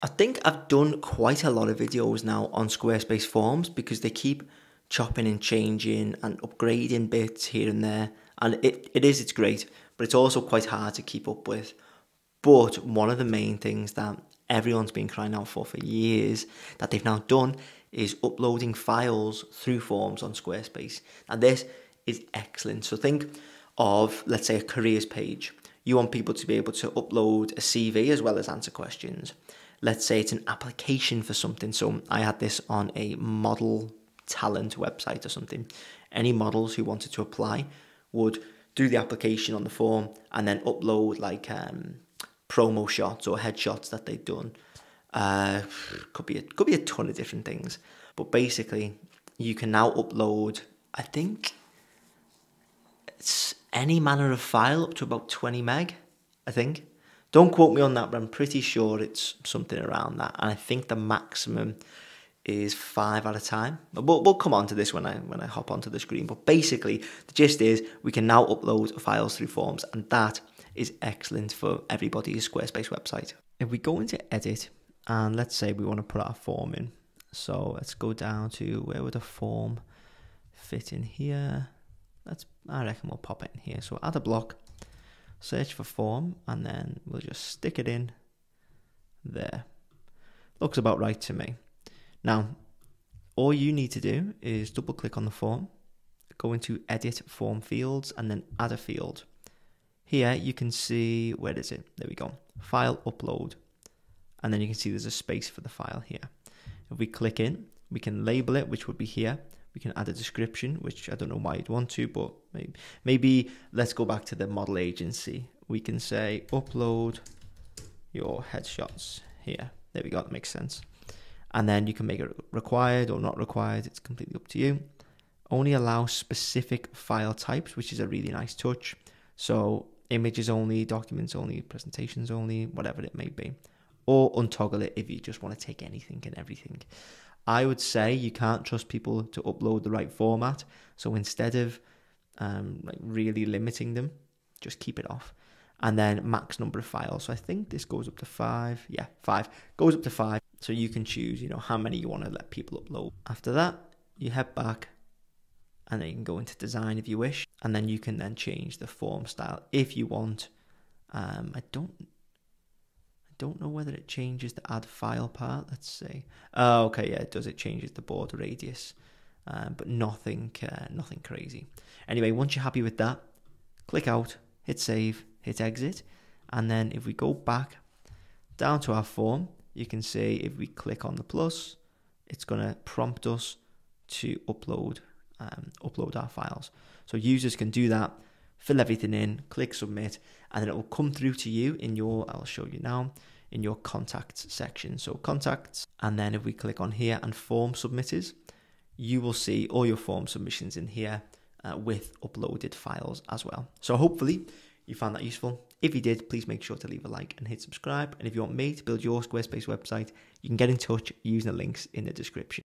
I think I've done quite a lot of videos now on Squarespace forms because they keep chopping and changing and upgrading bits here and there, and it's great, but it's also quite hard to keep up with. But one of the main things that everyone's been crying out for years that they've now done is uploading files through forms on Squarespace, and this is excellent. So think of, let's say, a careers page. You want people to be able to upload a CV as well as answer questions. Let's say it's an application for something. So I had this on a model talent website or something. Any models who wanted to apply would do the application on the form and then upload like promo shots or headshots that they'd done. Could be a ton of different things, but basically you can now upload, I think it's any manner of file up to about 20 meg, I think. Don't quote me on that, but I'm pretty sure it's something around that. And I think the maximum is 5 at a time. We'll come on to this when I hop onto the screen. But basically, the gist is we can now upload files through forms, and that is excellent for everybody's Squarespace website. If we go into edit, and let's say we want to put our form in. So let's go down to where would a form fit in here. I reckon we'll pop it in here. So add a block, search for form, and then we'll just stick it in there. Looks about right to me. Now, all you need to do is double click on the form, go into edit form fields, and then add a field. Here you can see, where is it? There we go, file upload. And then you can see there's a space for the file here. If we click in, we can label it, which would be here. We can add a description, which I don't know why you'd want to, but maybe let's go back to the model agency. We can say upload your headshots here. There we go, that makes sense. And then you can make it required or not required. It's completely up to you. Only allow specific file types, which is a really nice touch. So images only, documents only, presentations only, whatever it may be. Or untoggle it if you just want to take anything and everything. I would say you can't trust people to upload the right format. So instead of like really limiting them, just keep it off. And then max number of files. So I think this goes up to 5. Yeah, 5. Goes up to 5. So you can choose, you know, how many you want to let people upload. After that, you head back and then you can go into design if you wish. And then you can then change the form style if you want. I don't know whether it changes the add file part. Let's see. Oh, okay, yeah, it does. It changes the border radius, but nothing crazy. Anyway, once you're happy with that, click out, hit save, hit exit, and then if we go back down to our form, you can see if we click on the plus, it's gonna prompt us to upload our files. So users can do that. Fill everything in, click submit, and then it will come through to you in your, I'll show you now, in your contacts section. So contacts, and then if we click on here and form submitters, you will see all your form submissions in here with uploaded files as well. So hopefully you found that useful. If you did, please make sure to leave a like and hit subscribe. And if you want me to build your Squarespace website, you can get in touch using the links in the description.